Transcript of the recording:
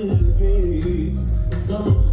قلبي صرخ.